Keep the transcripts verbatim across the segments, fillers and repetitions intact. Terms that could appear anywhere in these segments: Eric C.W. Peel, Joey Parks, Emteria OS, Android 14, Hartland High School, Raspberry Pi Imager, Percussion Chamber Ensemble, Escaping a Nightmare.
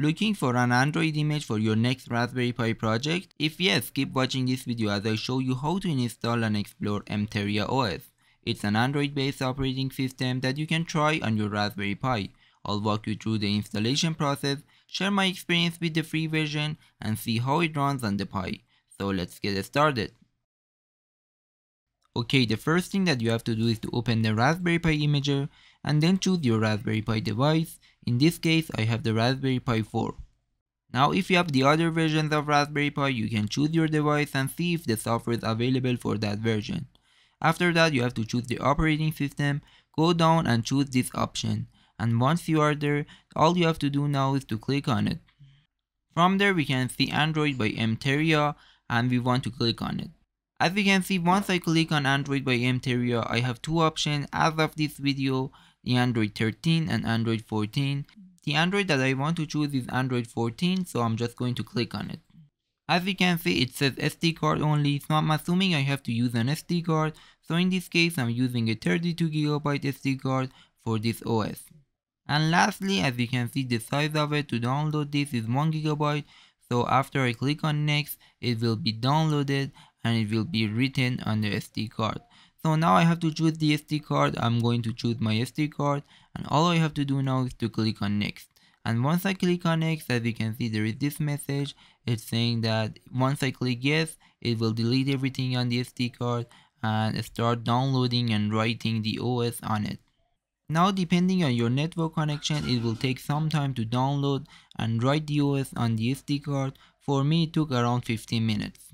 Looking for an Android image for your next Raspberry Pi project? If yes, keep watching this video as I show you how to install and explore Emteria O S. It's an Android-based operating system that you can try on your Raspberry Pi. I'll walk you through the installation process, share my experience with the free version, and see how it runs on the Pi. So let's get started. Okay, the first thing that you have to do is to open the Raspberry Pi Imager and then choose your Raspberry Pi device. In this case, I have the Raspberry Pi four. Now if you have the other versions of Raspberry Pi, you can choose your device and see if the software is available for that version. After that, you have to choose the operating system, go down and choose this option. And once you are there, all you have to do now is to click on it. From there we can see Android by Emteria and we want to click on it. As you can see, once I click on Android by Emteria, I have two options as of this video, the Android thirteen and Android fourteen. The Android that I want to choose is Android fourteen, so I'm just going to click on it. As you can see, it says S D card only, so I'm assuming I have to use an S D card, so in this case I'm using a thirty-two gigabyte S D card for this O S. And lastly, as you can see, the size of it to download this is one gigabyte, so after I click on next, it will be downloaded and it will be written on the S D card. So now I have to choose the S D card. I'm going to choose my S D card and all I have to do now is to click on next. And once I click on next, as you can see, there is this message. It's saying that once I click yes, it will delete everything on the S D card and start downloading and writing the O S on it. Now depending on your network connection, it will take some time to download and write the O S on the S D card. For me it took around fifteen minutes.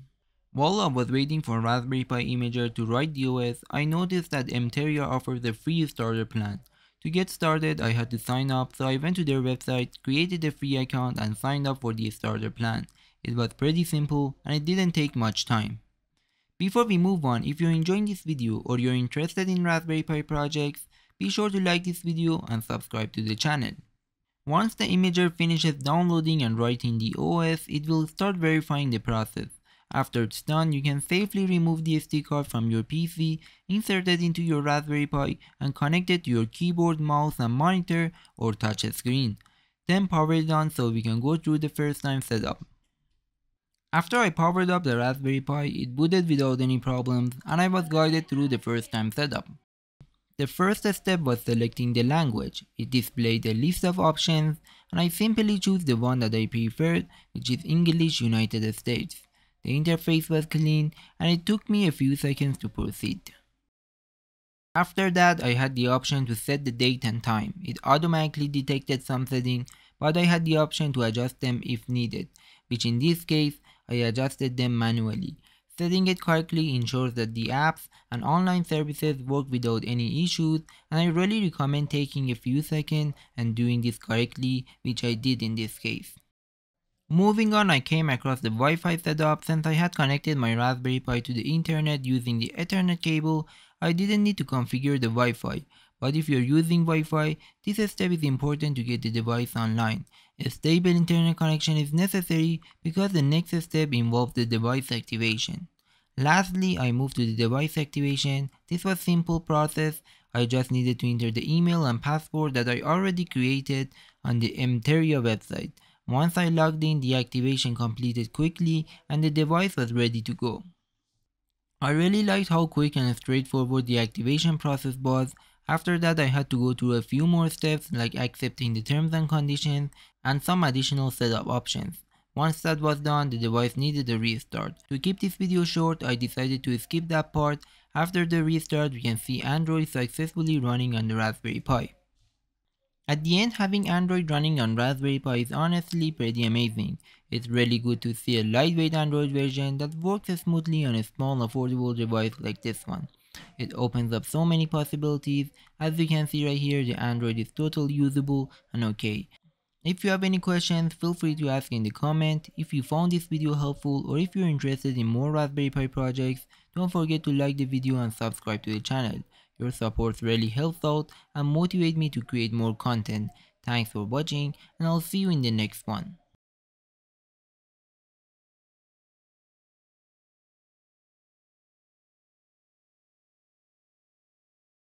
While I was waiting for Raspberry Pi Imager to write the O S, I noticed that Emteria offers a free starter plan. To get started, I had to sign up, so I went to their website, created a free account and signed up for the starter plan. It was pretty simple and it didn't take much time. Before we move on, if you're enjoying this video or you're interested in Raspberry Pi projects, be sure to like this video and subscribe to the channel. Once the imager finishes downloading and writing the O S, it will start verifying the process. After it's done, you can safely remove the S D card from your P C, insert it into your Raspberry Pi and connect it to your keyboard, mouse and monitor or touch a screen. Then power it on so we can go through the first time setup. After I powered up the Raspberry Pi, it booted without any problems and I was guided through the first time setup. The first step was selecting the language. It displayed a list of options and I simply chose the one that I preferred, which is English United States. The interface was clean and it took me a few seconds to proceed. After that, I had the option to set the date and time. It automatically detected some settings, but I had the option to adjust them if needed, which in this case, I adjusted them manually. Setting it correctly ensures that the apps and online services work without any issues, and I really recommend taking a few seconds and doing this correctly, which I did in this case. Moving on, I came across the Wi-Fi setup. Since I had connected my Raspberry Pi to the internet using the Ethernet cable, I didn't need to configure the Wi-Fi. But if you're using Wi-Fi, this step is important to get the device online. A stable internet connection is necessary because the next step involves the device activation. Lastly, I moved to the device activation. This was a simple process. I just needed to enter the email and password that I already created on the Emteria website. Once I logged in, the activation completed quickly and the device was ready to go. I really liked how quick and straightforward the activation process was. After that, I had to go through a few more steps like accepting the terms and conditions and some additional setup options. Once that was done, the device needed a restart. To keep this video short, I decided to skip that part. After the restart, we can see Android successfully running on the Raspberry Pi. At the end, having Android running on Raspberry Pi is honestly pretty amazing. It's really good to see a lightweight Android version that works smoothly on a small affordable device like this one. It opens up so many possibilities. As you can see right here, the Android is totally usable and okay. If you have any questions, feel free to ask in the comment. If you found this video helpful or if you're interested in more Raspberry Pi projects, don't forget to like the video and subscribe to the channel. Your support really helps out and motivates me to create more content. Thanks for watching and I'll see you in the next one.